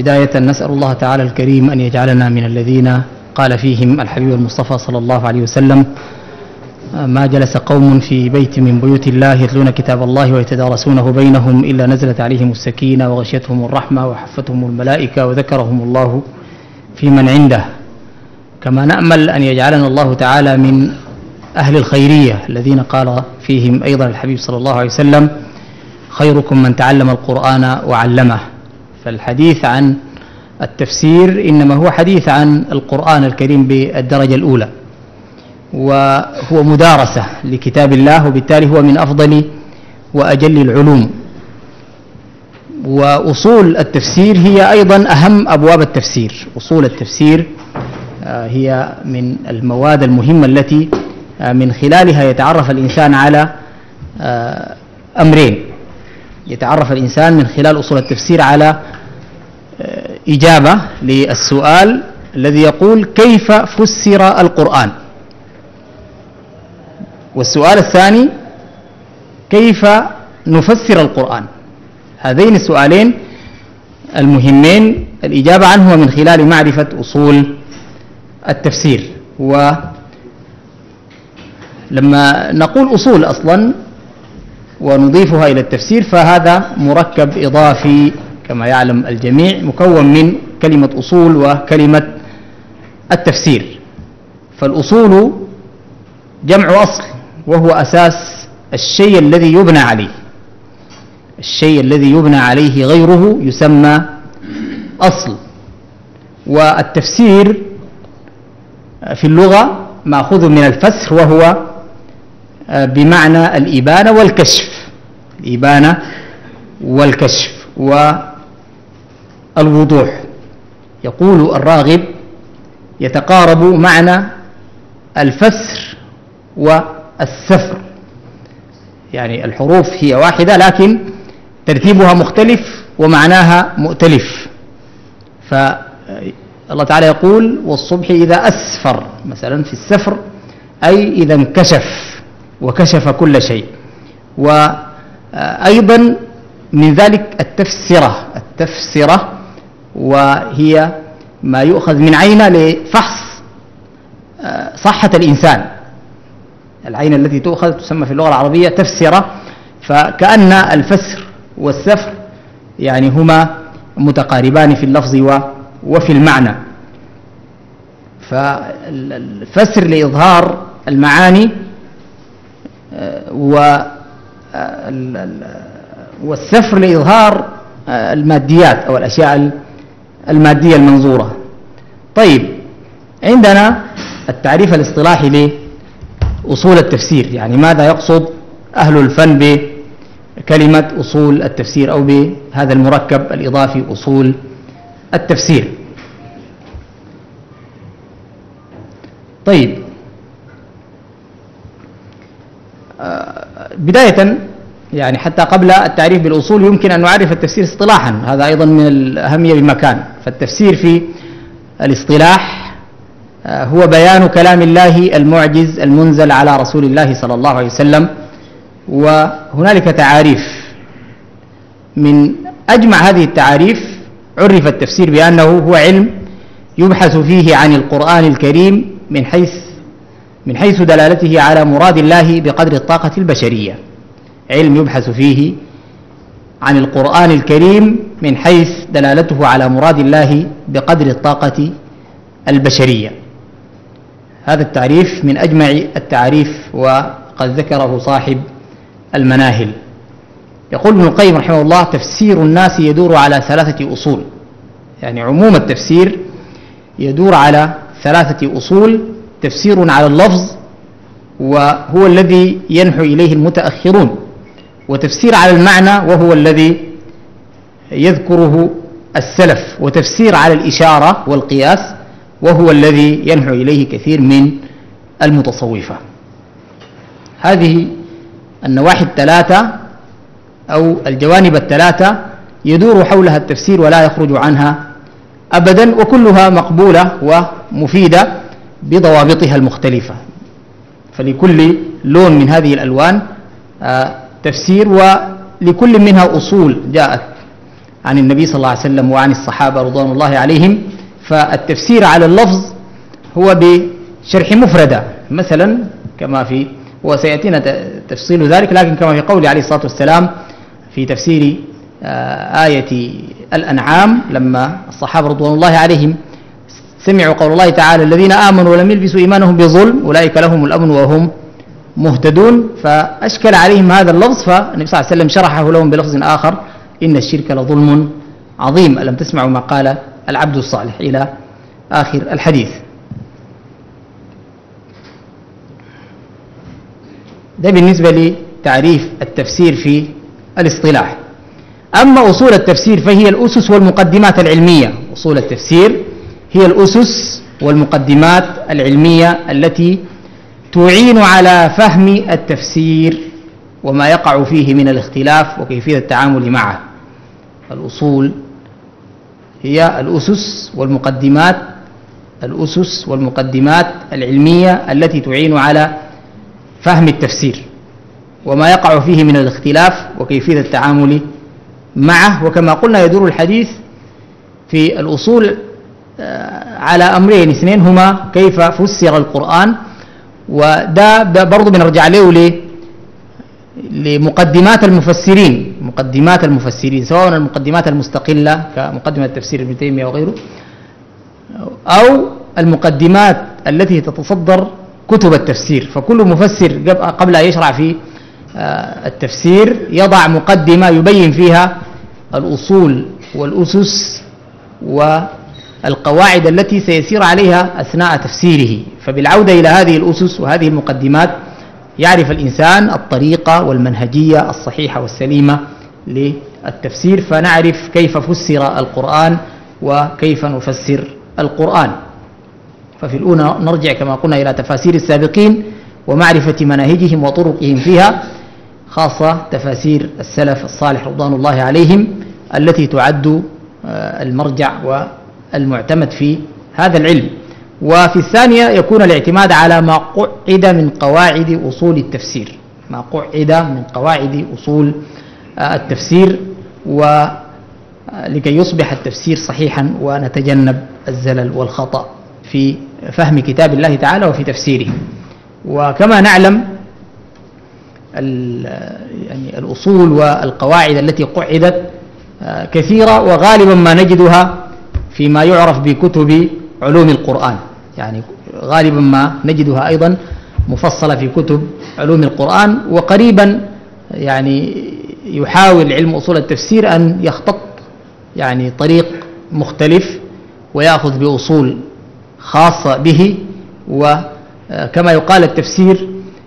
بداية نسأل الله تعالى الكريم أن يجعلنا من الذين قال فيهم الحبيب المصطفى صلى الله عليه وسلم: ما جلس قوم في بيت من بيوت الله يتلون كتاب الله ويتدارسونه بينهم إلا نزلت عليهم السكينة وغشيتهم الرحمة وحفتهم الملائكة وذكرهم الله في من عنده. كما نأمل أن يجعلنا الله تعالى من أهل الخيرية الذين قال فيهم أيضا الحبيب صلى الله عليه وسلم: خيركم من تعلم القرآن وعلمه. فالحديث عن التفسير إنما هو حديث عن القرآن الكريم بالدرجة الأولى، وهو مدارسة لكتاب الله، وبالتالي هو من أفضل وأجل العلوم. وأصول التفسير هي أيضا أهم أبواب التفسير. أصول التفسير هي من المواد المهمة التي من خلالها يتعرف الإنسان على أمرين. يتعرف الإنسان من خلال أصول التفسير على إجابة للسؤال الذي يقول: كيف فسر القرآن؟ والسؤال الثاني: كيف نفسر القرآن؟ هذين السؤالين المهمين الإجابة عنهما من خلال معرفة أصول التفسير. ولما نقول أصول أصلا ونضيفها إلى التفسير فهذا مركب إضافي كما يعلم الجميع، مكون من كلمة أصول وكلمة التفسير. فالأصول جمع أصل، وهو أساس الشيء الذي يبنى عليه. الشيء الذي يبنى عليه غيره يسمى أصل. والتفسير في اللغة مأخوذ من الفسر، وهو بمعنى الإبانة والكشف. الإبانة والكشف والوضوح. يقول الراغب: يتقارب معنى الفسر والسفر. يعني الحروف هي واحدة لكن ترتيبها مختلف ومعناها مؤتلف. فالله تعالى يقول: والصبح إذا أسفر، مثلا في السفر أي إذا انكشف وكشف كل شيء. وأيضا من ذلك التفسرة. التفسرة وهي ما يؤخذ من عينه لفحص صحة الإنسان. العين التي تؤخذ تسمى في اللغة العربية تفسرة. فكأن الفسر والسفر يعني هما متقاربان في اللفظ وفي المعنى. فالفسر لإظهار المعاني، والسفر لإظهار الماديات أو الأشياء المادية المنظورة. طيب، عندنا التعريف الاصطلاحي لأصول التفسير. يعني ماذا يقصد أهل الفن بكلمة أصول التفسير أو بهذا المركب الإضافي أصول التفسير؟ طيب، بداية يعني حتى قبل التعريف بالأصول يمكن أن نعرف التفسير اصطلاحا. هذا أيضا من الأهمية بالمكان. فالتفسير في الاصطلاح هو بيان كلام الله المعجز المنزل على رسول الله صلى الله عليه وسلم. وهنالك تعاريف. من أجمع هذه التعاريف عرف التفسير بأنه هو علم يبحث فيه عن القرآن الكريم من حيث دلالته على مراد الله بقدر الطاقة البشرية. علم يبحث فيه عن القرآن الكريم من حيث دلالته على مراد الله بقدر الطاقة البشرية. هذا التعريف من أجمع التعريف، وقد ذكره صاحب المناهل. يقول ابن القيم رحمه الله: تفسير الناس يدور على ثلاثة أصول. يعني عموم التفسير يدور على ثلاثة أصول: تفسير على اللفظ، وهو الذي ينحو إليه المتأخرون، وتفسير على المعنى، وهو الذي يذكره السلف، وتفسير على الإشارة والقياس، وهو الذي ينحو إليه كثير من المتصوفة. هذه النواحي الثلاثة أو الجوانب الثلاثة يدور حولها التفسير ولا يخرج عنها أبدا، وكلها مقبولة ومفيدة بضوابطها المختلفة. فلكل لون من هذه الألوان تفسير، ولكل منها أصول جاءت عن النبي صلى الله عليه وسلم وعن الصحابة رضوان الله عليهم. فالتفسير على اللفظ هو بشرح مفردة مثلا كما في، وسيأتينا تفصيل ذلك، لكن كما في قول عليه الصلاة والسلام في تفسير آية الأنعام لما الصحابة رضوان الله عليهم سمعوا قول الله تعالى: الذين آمنوا ولم يلبسوا إيمانهم بظلم أولئك لهم الأمن وهم مهتدون، فأشكل عليهم هذا اللفظ، فالنبي صلى الله عليه وسلم شرحه لهم بلفظ آخر: إن الشرك لظلم عظيم، ألم تسمعوا ما قال العبد الصالح إلى آخر الحديث. ده بالنسبة لتعريف التفسير في الاصطلاح. أما أصول التفسير فهي الأسس والمقدمات العلمية. أصول التفسير هي الأسس والمقدمات العلمية التي تعين على فهم التفسير وما يقع فيه من الاختلاف وكيفية التعامل معه. الأصول هي الأسس والمقدمات، الأسس والمقدمات العلمية التي تعين على فهم التفسير وما يقع فيه من الاختلاف وكيفية التعامل معه. وكما قلنا يدور الحديث في الأصول على أمرين، اثنين هما كيف فسر القرآن، وده برضو بنرجع له لمقدمات المفسرين، مقدمات المفسرين سواء المقدمات المستقلة كمقدمة تفسير ابن تيمية وغيره، أو المقدمات التي تتصدر كتب التفسير. فكل مفسر قبل أن يشرع في التفسير يضع مقدمة يبين فيها الأصول والأسس والقواعد التي سيسير عليها أثناء تفسيره. فبالعودة إلى هذه الأسس وهذه المقدمات يعرف الإنسان الطريقة والمنهجية الصحيحة والسليمة للتفسير، فنعرف كيف فسر القرآن وكيف نفسر القرآن. ففي الأولى نرجع كما قلنا إلى تفاسير السابقين ومعرفة مناهجهم وطرقهم فيها، خاصة تفاسير السلف الصالح رضوان الله عليهم التي تعد المرجع والمعتمد في هذا العلم. وفي الثانية يكون الاعتماد على ما قعد من قواعد أصول التفسير، ما قعد من قواعد أصول التفسير، ولكي يصبح التفسير صحيحا ونتجنب الزلل والخطأ في فهم كتاب الله تعالى وفي تفسيره. وكما نعلم يعني الأصول والقواعد التي قعدت كثيرة، وغالبا ما نجدها فيما يعرف بكتب علوم القرآن، يعني غالبا ما نجدها أيضا مفصلة في كتب علوم القرآن. وقريبا يعني يحاول علم أصول التفسير أن يختط يعني طريق مختلف ويأخذ بأصول خاصة به. وكما يقال التفسير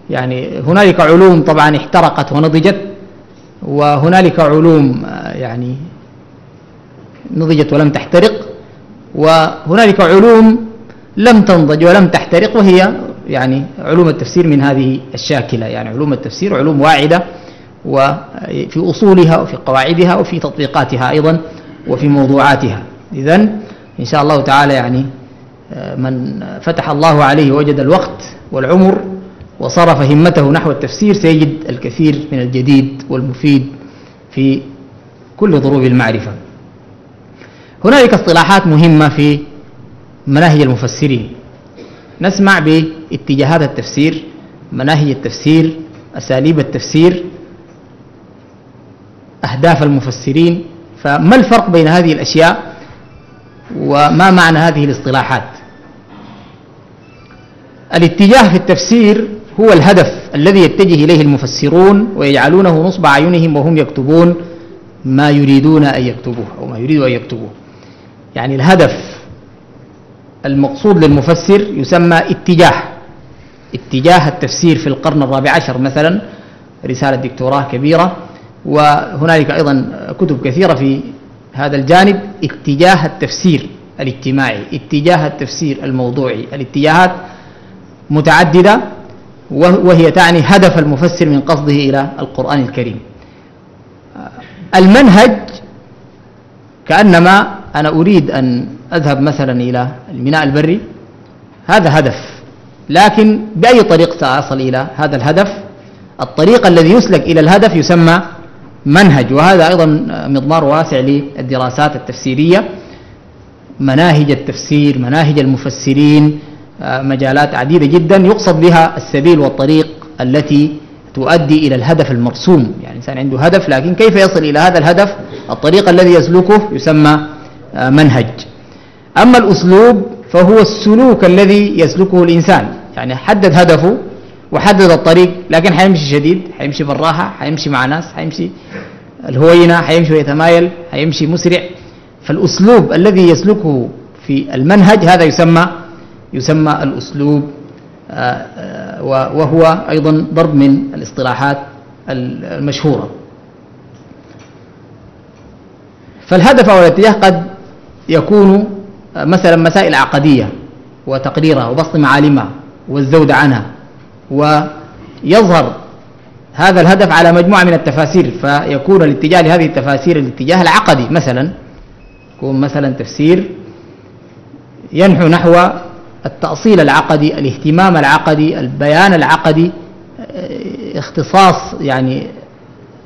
يعني هنالك علوم طبعا احترقت ونضجت، وهنالك علوم يعني نضجت ولم تحترق، وهنالك علوم لم تنضج ولم تحترق، وهي يعني علوم التفسير من هذه الشاكلة. يعني علوم التفسير علوم واعدة، وفي أصولها وفي قواعدها وفي تطبيقاتها أيضا وفي موضوعاتها. إذن إن شاء الله تعالى يعني من فتح الله عليه وجد الوقت والعمر وصرف همته نحو التفسير سيجد الكثير من الجديد والمفيد في كل ضروب المعرفة. هناك اصطلاحات مهمة في مناهج المفسرين، نسمع باتجاهات التفسير، مناهج التفسير، أساليب التفسير، أهداف المفسرين. فما الفرق بين هذه الأشياء وما معنى هذه الاصطلاحات؟ الاتجاه في التفسير هو الهدف الذي يتجه إليه المفسرون ويجعلونه نصب أعينهم وهم يكتبون ما يريدون أن يكتبوه أو ما يريدوا أن يكتبوه. يعني الهدف المقصود للمفسر يسمى اتجاه. اتجاه التفسير في القرن الرابع عشر مثلا رسالة دكتوراه كبيرة، وهنالك أيضا كتب كثيرة في هذا الجانب. اتجاه التفسير الاجتماعي، اتجاه التفسير الموضوعي، الاتجاهات متعددة، وهي تعني هدف المفسر من قصده إلى القرآن الكريم. المنهج كأنما أنا أريد أن أذهب مثلا إلى الميناء البري، هذا هدف، لكن بأي طريق سأصل إلى هذا الهدف؟ الطريق الذي يسلك إلى الهدف يسمى منهج، وهذا أيضا مضمار واسع للدراسات التفسيرية، مناهج التفسير، مناهج المفسرين، مجالات عديدة جدا يقصد بها السبيل والطريق التي تؤدي إلى الهدف المرسوم. يعني الإنسان عنده هدف، لكن كيف يصل إلى هذا الهدف؟ الطريق الذي يسلكه يسمى منهج. أما الأسلوب فهو السلوك الذي يسلكه الإنسان، يعني حدد هدفه وحدد الطريق، لكن حيمشي شديد، حيمشي بالراحة، حيمشي مع ناس، حيمشي الهوينة، حيمشي ويتمايل، حيمشي مسرع. فالأسلوب الذي يسلكه في المنهج هذا يسمى الأسلوب، وهو أيضا ضرب من الاصطلاحات المشهورة. فالهدف أو الاتجاه قد يكون مثلا مسائل عقدية وتقريرها وبسط معالمها والزود عنها، ويظهر هذا الهدف على مجموعة من التفاسير، فيكون الاتجاه لهذه التفاسير الاتجاه العقدي. مثلا يكون مثلا تفسير ينحو نحو التأصيل العقدي، الاهتمام العقدي، البيان العقدي، اختصاص يعني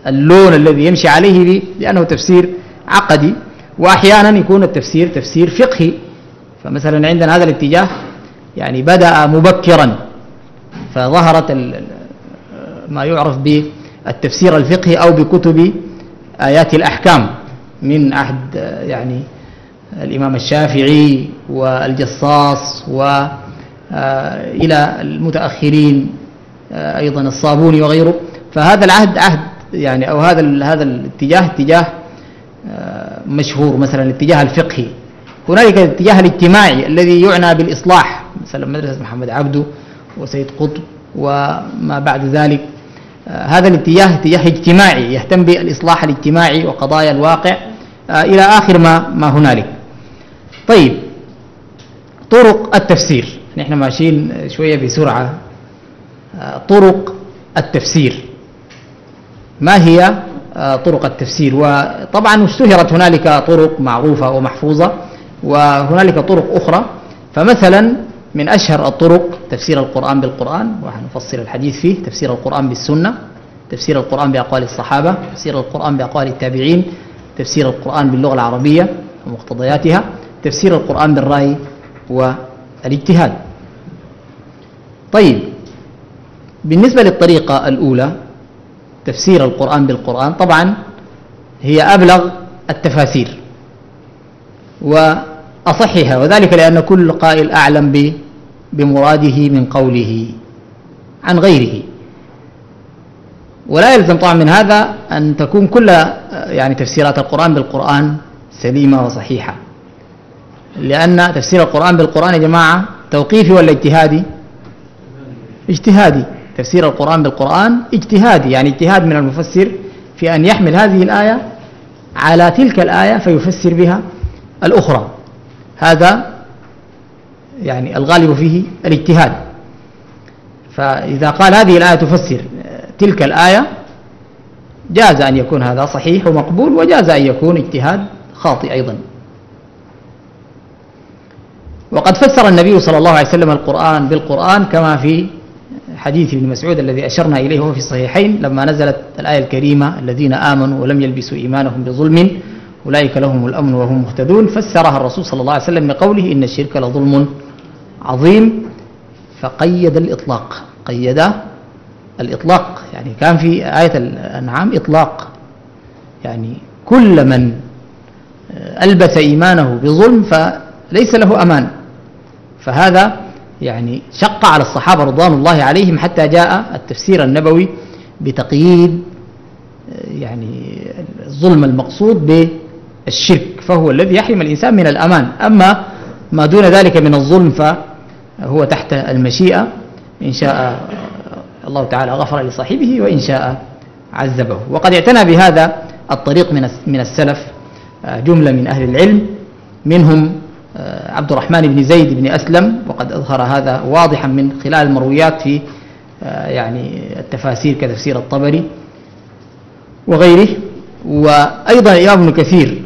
اللون الذي يمشي عليه لأنه تفسير عقدي. وأحيانا يكون التفسير تفسير فقهي، فمثلا عندنا هذا الاتجاه يعني بدأ مبكرا، فظهرت ما يعرف بالتفسير الفقهي أو بكتب آيات الأحكام من عهد يعني الإمام الشافعي والجصاص وإلى المتأخرين أيضا الصابوني وغيره. فهذا العهد عهد يعني أو هذا الاتجاه اتجاه مشهور، مثلا الاتجاه الفقهي. هنالك الاتجاه الاجتماعي الذي يعنى بالإصلاح، مثلا مدرسة محمد عبده وسيد قطب وما بعد ذلك. هذا الاتجاه اتجاه اجتماعي يهتم بالإصلاح الاجتماعي وقضايا الواقع إلى آخر ما هنالك. طيب، طرق التفسير، نحن ماشيين شوية بسرعة. طرق التفسير، ما هي طرق التفسير؟ وطبعا اشتهرت هنالك طرق معروفة ومحفوظة، وهنالك طرق أخرى. فمثلا من أشهر الطرق تفسير القرآن بالقرآن، وحنفصل الحديث فيه، تفسير القرآن بالسنة، تفسير القرآن بأقوال الصحابة، تفسير القرآن بأقوال التابعين، تفسير القرآن باللغة العربية ومقتضياتها، تفسير القرآن بالرأي والاجتهاد. طيب، بالنسبة للطريقة الأولى تفسير القرآن بالقرآن، طبعا هي أبلغ التفاسير وأصحها، وذلك لأن كل قائل أعلم بمراده من قوله عن غيره. ولا يلزم طبعا من هذا أن تكون كل يعني تفسيرات القرآن بالقرآن سليمة وصحيحة، لأن تفسير القرآن بالقرآن يا جماعة توقيفي ولا اجتهادي؟ اجتهادي. تفسير القرآن بالقرآن اجتهادي، يعني اجتهاد من المفسر في أن يحمل هذه الآية على تلك الآية فيفسر بها الأخرى. هذا يعني الغالب فيه الاجتهاد. فإذا قال هذه الآية تفسر تلك الآية، جاز أن يكون هذا صحيح ومقبول، وجاز أن يكون اجتهاد خاطئ أيضا. وقد فسر النبي صلى الله عليه وسلم القرآن بالقرآن كما في حديث ابن مسعود الذي أشرنا إليه وهو في الصحيحين، لما نزلت الآية الكريمة الذين آمنوا ولم يلبسوا إيمانهم بظلم أولئك لهم الأمن وهم مهتدون، فسرها الرسول صلى الله عليه وسلم بقوله إن الشرك لظلم عظيم، فقيد الإطلاق، قيد الإطلاق. يعني كان في آية الأنعام إطلاق، يعني كل من ألبس إيمانه بظلم فليس له أمان. فهذا يعني شق على الصحابة رضوان الله عليهم، حتى جاء التفسير النبوي بتقييد يعني الظلم المقصود بالشرك، فهو الذي يحرم الإنسان من الأمان. أما ما دون ذلك من الظلم فهو تحت المشيئة، إن شاء الله تعالى غفر لصاحبه وإن شاء عذبه. وقد اعتنى بهذا الطريق من السلف جملة من أهل العلم، منهم عبد الرحمن بن زيد بن أسلم، وقد أظهر هذا واضحا من خلال المرويات في يعني التفاسير كتفسير الطبري وغيره. وأيضا ابن كثير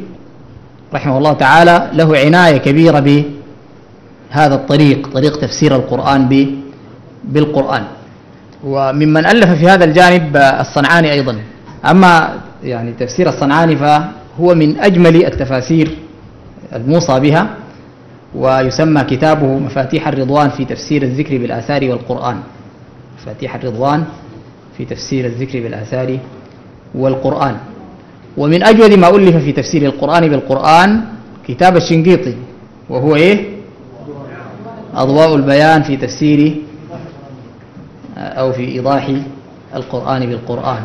رحمه الله تعالى له عناية كبيرة بهذا الطريق، طريق تفسير القرآن بالقرآن، وممن ألف في هذا الجانب الصنعاني أيضا. أما يعني تفسير الصنعاني فهو من أجمل التفاسير الموصى بها، ويسمى كتابه مفاتيح الرضوان في تفسير الذكر بالآثار والقرآن. مفاتيح الرضوان في تفسير الذكر بالآثار والقرآن. ومن أجود ما ألف في تفسير القرآن بالقرآن كتاب الشنقيطي، وهو إيه؟ أضواء البيان في تفسير أو في إيضاح القرآن بالقرآن،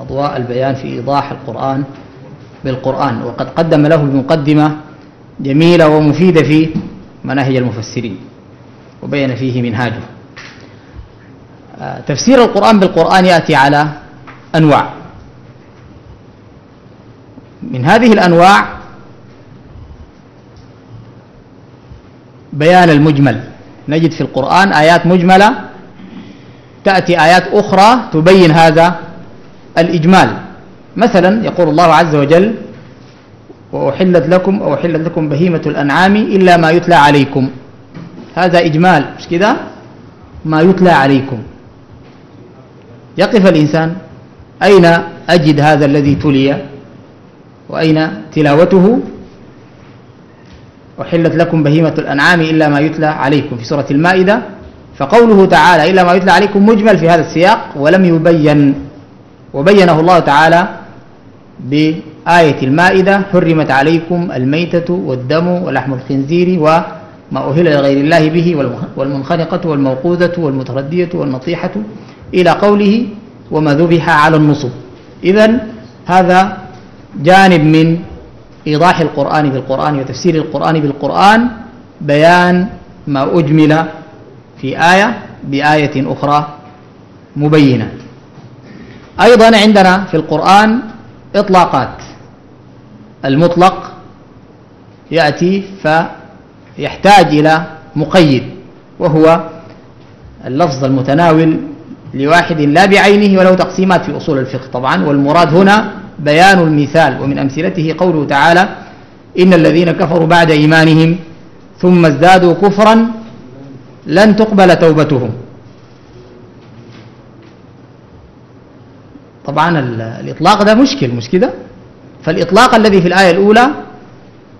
أضواء البيان في إيضاح القرآن بالقرآن. وقد قدم له المقدمة جميلة ومفيدة في مناهج المفسرين، وبين فيه منهاجه. تفسير القرآن بالقرآن يأتي على أنواع، من هذه الأنواع بيان المجمل. نجد في القرآن آيات مجملة، تأتي آيات أخرى تبين هذا الإجمال. مثلا يقول الله عز وجل: وأحلت لكم بهيمة الأنعام إلا ما يتلى عليكم. هذا إجمال، مش كده؟ ما يتلى عليكم. يقف الإنسان: أين أجد هذا الذي تلي وأين تلاوته؟ أحلت لكم بهيمة الأنعام إلا ما يتلى عليكم في سورة المائدة. فقوله تعالى إلا ما يتلى عليكم مجمل في هذا السياق، ولم يبين، وبينه الله تعالى بآية المائدة: حرمت عليكم الميتة والدم ولحم الخنزير وما أهل لغير الله به والمنخنقة والموقوذة والمتردية والنطيحة، إلى قوله: وما ذبح على النصب. إذن هذا جانب من إيضاح القرآن بالقرآن وتفسير القرآن بالقرآن، بيان ما أجمل في آية بآية أخرى مبينة. أيضا عندنا في القرآن إطلاقات. المطلق يأتي فيحتاج إلى مقيد، وهو اللفظ المتناول لواحد لا بعينه، وله تقسيمات في أصول الفقه طبعا. والمراد هنا بيان المثال، ومن أمثلته قوله تعالى: إن الذين كفروا بعد إيمانهم ثم ازدادوا كفرا لن تقبل توبتهم. طبعا الإطلاق ده مشكل، مش كده؟ فالإطلاق الذي في الآية الأولى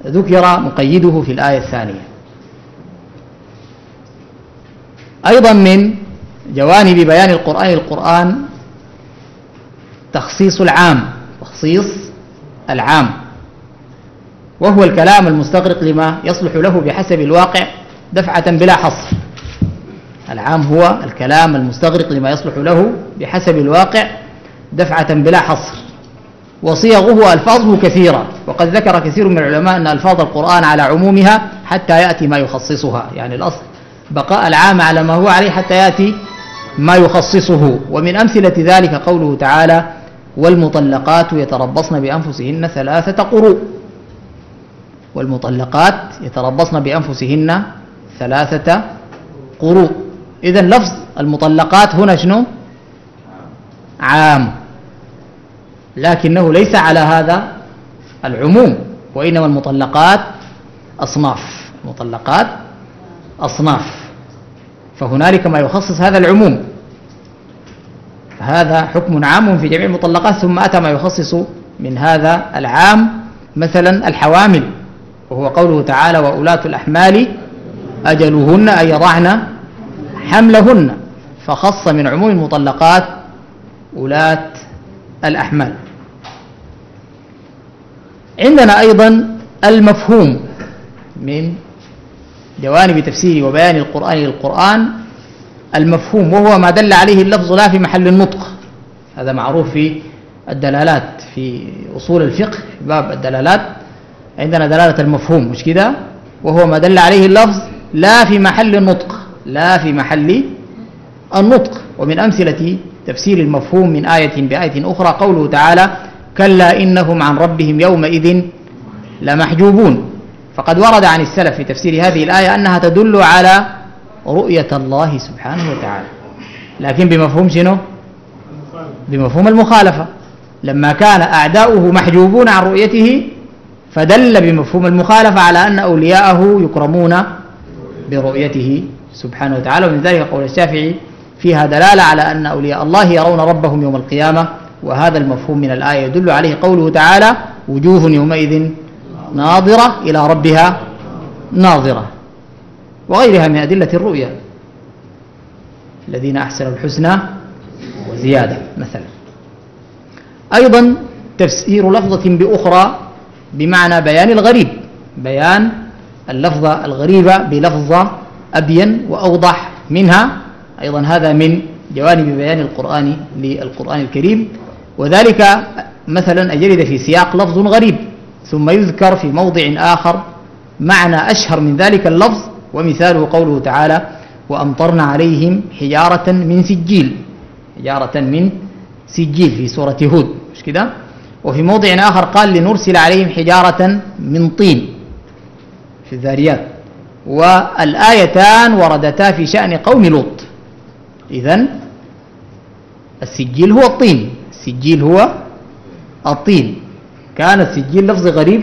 ذكر مقيده في الآية الثانية. أيضا من جوانب بيان القرآن القرآن تخصيص العام، تخصيص العام، وهو الكلام المستغرق لما يصلح له بحسب الواقع دفعة بلا حصر. العام هو الكلام المستغرق لما يصلح له بحسب الواقع دفعة بلا حصر، وصيغه وألفاظه كثيرة. وقد ذكر كثير من العلماء أن ألفاظ القرآن على عمومها حتى يأتي ما يخصصها، يعني الأصل بقاء العام على ما هو عليه حتى يأتي ما يخصصه. ومن أمثلة ذلك قوله تعالى: والمطلقات يتربصن بأنفسهن ثلاثة قروء. والمطلقات يتربصن بأنفسهن ثلاثة قروء. إذن لفظ المطلقات هنا شنو؟ عام، لكنه ليس على هذا العموم، وإنما المطلقات أصناف، المطلقات أصناف، فهنالك ما يخصص هذا العموم. هذا حكم عام في جميع المطلقات، ثم أتى ما يخصص من هذا العام، مثلا الحوامل، وهو قوله تعالى: وأولاة الأحمال أجلهن أن يضعن حملهن. فخص من عموم المطلقات أولاة الأحمال. عندنا أيضا المفهوم. من جوانب تفسير وبيان القرآن للقرآن المفهوم، وهو ما دل عليه اللفظ لا في محل النطق. هذا معروف في الدلالات، في أصول الفقه باب الدلالات عندنا دلالة المفهوم، مش كده؟ وهو ما دل عليه اللفظ لا في محل النطق، لا في محل النطق. ومن أمثلة تفسير المفهوم من آية بآية أخرى قوله تعالى: كلا إنهم عن ربهم يومئذ لمحجوبون. فقد ورد عن السلف في تفسير هذه الآية أنها تدل على رؤية الله سبحانه وتعالى، لكن بمفهوم شنو؟ بمفهوم المخالفة. لما كان أعداؤه محجوبون عن رؤيته، فدل بمفهوم المخالفة على أن أولياءه يكرمون برؤيته سبحانه وتعالى. ومن ذلك قول الشافعي: فيها دلالة على أن أولياء الله يرون ربهم يوم القيامة وهذا المفهوم من الآية يدل عليه قوله تعالى: وجوه يومئذ ناظرة إلى ربها ناظرة، وغيرها من أدلة الرؤيا، الذين أحسنوا الحسنى وزيادة مثلا. أيضا تفسير لفظة بأخرى بمعنى بيان الغريب، بيان اللفظة الغريبة بلفظة أبين وأوضح منها، أيضا هذا من جوانب بيان القرآن للقرآن الكريم. وذلك مثلا أن يرد في سياق لفظ غريب ثم يذكر في موضع آخر معنى أشهر من ذلك اللفظ، ومثاله قوله تعالى: وأمطرنا عليهم حجارة من سجيل، حجارة من سجيل في سورة هود، مش كده؟ وفي موضع آخر قال: لنرسل عليهم حجارة من طين في الذاريات. والآيتان وردتا في شأن قوم لوط. إذن السجيل هو الطين، السجيل هو الطين. كان السجيل لفظ غريب،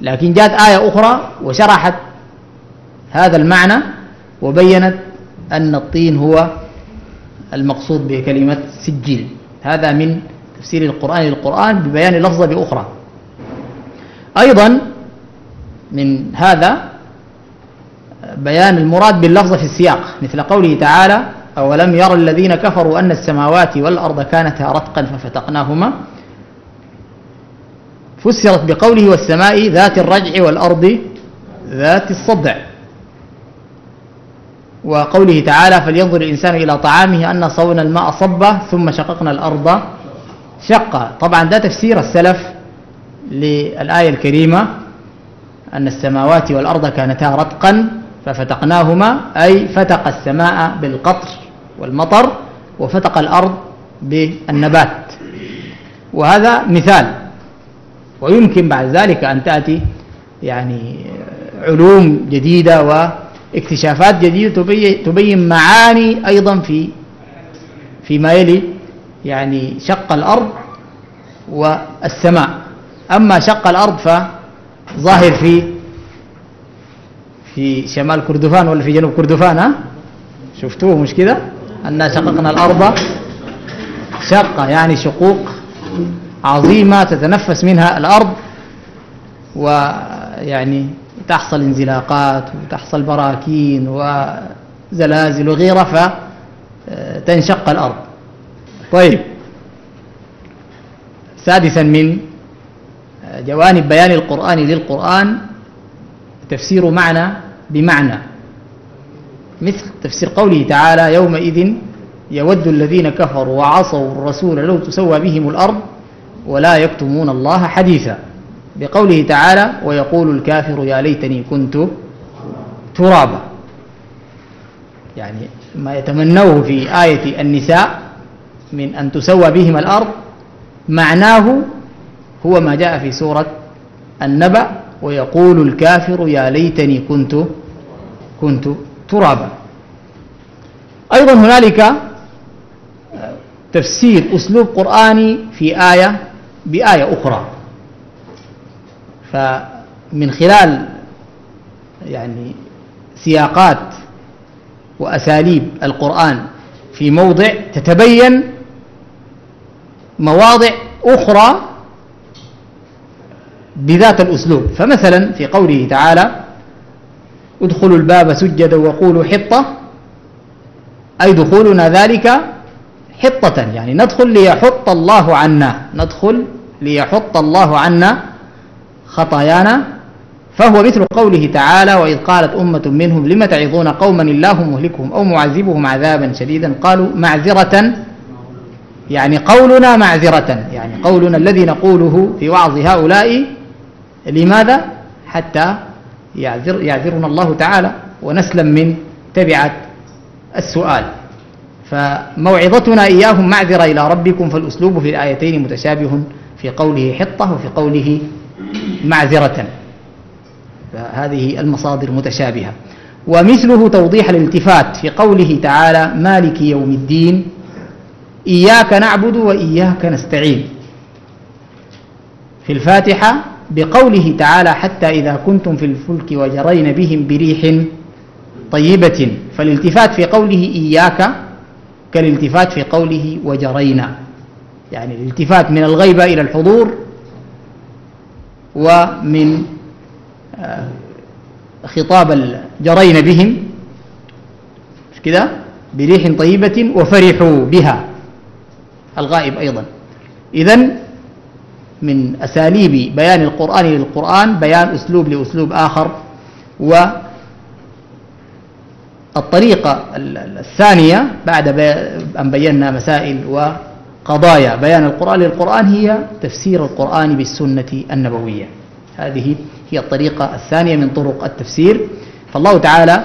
لكن جاءت آية أخرى وشرحت هذا المعنى وبينت أن الطين هو المقصود بكلمة سجيل. هذا من تفسير القرآن للقرآن ببيان لفظة بأخرى. أيضا من هذا بيان المراد باللفظة في السياق، مثل قوله تعالى: أولم يرى الذين كفروا أن السماوات والأرض كانتا رتقا ففتقناهما. فسرت بقوله: والسماء ذات الرجع والأرض ذات الصدع. وقوله تعالى: فلينظر الإنسان إلى طعامه أن صبنا الماء صبا ثم شققنا الأرض شقا. طبعا ده تفسير السلف للآية الكريمة أن السماوات والأرض كانتا رتقا ففتقناهما، أي فتق السماء بالقطر والمطر وفتق الأرض بالنبات. وهذا مثال، ويمكن بعد ذلك أن تأتي يعني علوم جديدة واكتشافات جديدة تبين معاني أيضا فيما يلي، يعني شق الأرض والسماء. أما شق الأرض فظاهر في شمال كردفان ولا في جنوب كردفان، ها؟ شفتوه مش كده؟ أننا شققنا الأرض شقة، يعني شقوق عظيمة تتنفس منها الأرض، ويعني تحصل انزلاقات وتحصل براكين وزلازل وغيرها فتنشق الأرض. طيب، سادسا من جوانب بيان القرآن للقرآن تفسير معنى بمعنى، مثل تفسير قوله تعالى: يومئذ يود الذين كفروا وعصوا الرسول لو تسوى بهم الأرض ولا يكتمون الله حديثا، بقوله تعالى: ويقول الكافر يا ليتني كنت ترابا. يعني ما يتمنوه في آية النساء من أن تسوى بهم الأرض معناه هو ما جاء في سورة النبأ: ويقول الكافر يا ليتني كنت ترابا. أيضا هنالك تفسير أسلوب قرآني في آية بآية أخرى، فمن خلال يعني سياقات وأساليب القرآن في موضع تتبين مواضع أخرى بذات الأسلوب. فمثلا في قوله تعالى: ادخلوا الباب سجدا وقولوا حطة، أي دخولنا ذلك حطة، يعني ندخل ليحط الله عنا، ندخل ليحط الله عنا خطايانا. فهو مثل قوله تعالى: وإذ قالت أمة منهم لم تعظون قوما الله مهلكهم أو معذبهم عذابا شديدا قالوا معذرة، يعني قولنا معذرة، يعني قولنا الذي نقوله في وعظ هؤلاء، لماذا؟ حتى يعذرنا الله تعالى ونسلم من تبعة السؤال. فموعظتنا إياهم معذرة إلى ربكم. فالأسلوب في الآيتين متشابه في قوله حطة وفي قوله معذرة، فهذه المصادر متشابهة. ومثله توضيح الالتفات في قوله تعالى: مالك يوم الدين إياك نعبد وإياك نستعين، في الفاتحة، بقوله تعالى: حتى إذا كنتم في الفلك وجرين بهم بريح طيبة. فالالتفات في قوله إياك كالالتفات في قوله وجرينا، يعني الالتفات من الغيبة إلى الحضور ومن خطاب الجرين بهم مش كده بريح طيبة وفرحوا بها الغائب أيضا. إذن من أساليب بيان القرآن للقرآن بيان أسلوب لأسلوب آخر. والطريقة الثانية بعد أن بينا مسائل وقضايا بيان القرآن للقرآن هي تفسير القرآن بالسنة النبوية. هذه هي الطريقة الثانية من طرق التفسير. فالله تعالى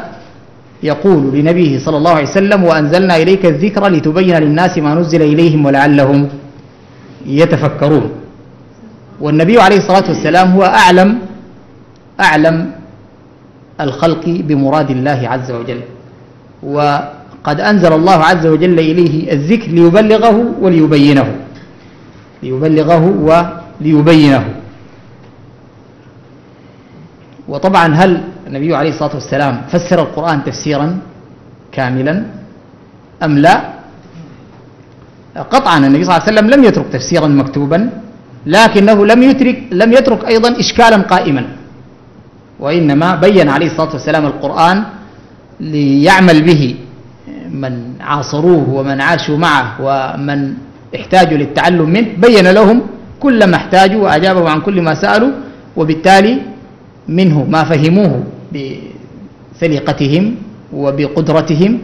يقول لنبيه صلى الله عليه وسلم وأنزلنا إليك الذكر لتبين للناس ما نزل إليهم ولعلهم يتفكرون. والنبي عليه الصلاة والسلام هو أعلم الخلق بمراد الله عز وجل، وقد أنزل الله عز وجل إليه الذكر ليبلغه وليبينه. وطبعا هل النبي عليه الصلاة والسلام فسر القرآن تفسيرا كاملا أم لا؟ قطعا النبي صلى الله عليه وسلم لم يترك تفسيرا مكتوبا، لكنه لم يترك أيضا إشكالا قائما، وإنما بيّن عليه الصلاة والسلام القرآن ليعمل به من عاصروه ومن عاشوا معه ومن احتاجوا للتعلم منه، بيّن لهم كل ما احتاجوا وأجابوا عن كل ما سألوا، وبالتالي منه ما فهموه بسليقتهم وبقدرتهم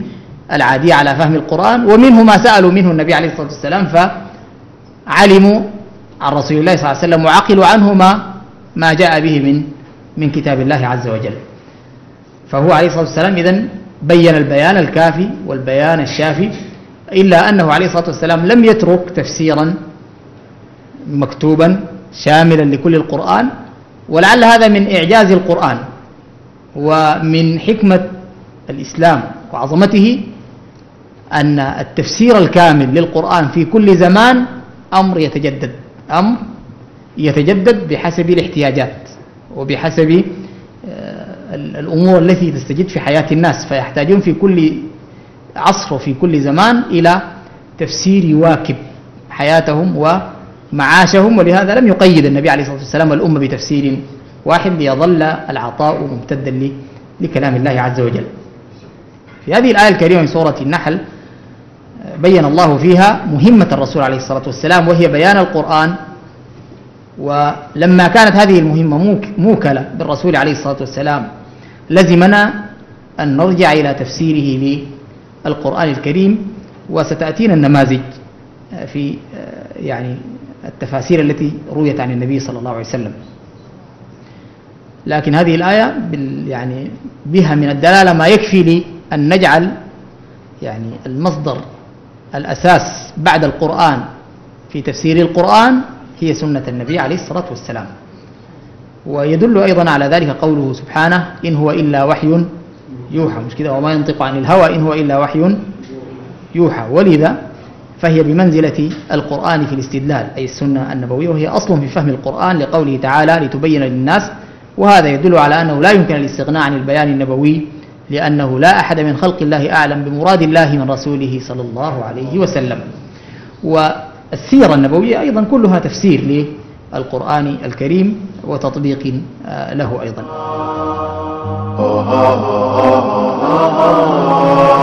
العادية على فهم القرآن، ومنه ما سألوا منه النبي عليه الصلاة والسلام فعلموا عن رسول الله صلى الله عليه وسلم وعقلوا عنه ما جاء به من كتاب الله عز وجل. فهو عليه الصلاة والسلام إذن بيّن البيان الكافي والبيان الشافي، إلا أنه عليه الصلاة والسلام لم يترك تفسيرا مكتوبا شاملا لكل القرآن، ولعل هذا من إعجاز القرآن ومن حكمة الإسلام وعظمته، أن التفسير الكامل للقرآن في كل زمان أمر يتجدد بحسب الاحتياجات وبحسب الأمور التي تستجد في حياة الناس، فيحتاجون في كل عصر وفي كل زمان إلى تفسير يواكب حياتهم ومعاشهم، ولهذا لم يقيد النبي عليه الصلاة والسلام الأمة بتفسير واحد ليظل العطاء ممتدا لكلام الله عز وجل. في هذه الآية الكريمة من سورة النحل بيّن الله فيها مهمة الرسول عليه الصلاة والسلام وهي بيان القرآن، ولما كانت هذه المهمة موكلة بالرسول عليه الصلاة والسلام لزمنا أن نرجع إلى تفسيره للقرآن الكريم، وستأتينا النماذج في يعني التفاسير التي رويت عن النبي صلى الله عليه وسلم. لكن هذه الآية يعني بها من الدلالة ما يكفي لأن نجعل يعني المصدر الأساس بعد القرآن في تفسير القرآن هي سنة النبي عليه الصلاة والسلام. ويدل أيضا على ذلك قوله سبحانه إن هو إلا وحي يوحى، مش كده، وما ينطق عن الهوى إن هو إلا وحي يوحى. ولذا فهي بمنزلة القرآن في الاستدلال أي السنة النبوية، وهي أصل في فهم القرآن لقوله تعالى لتبين للناس، وهذا يدل على أنه لا يمكن الاستغناء عن البيان النبوي، لأنه لا أحد من خلق الله أعلم بمراد الله من رسوله صلى الله عليه وسلم. والسيرة النبوية أيضا كلها تفسير للقرآن الكريم وتطبيق له أيضا.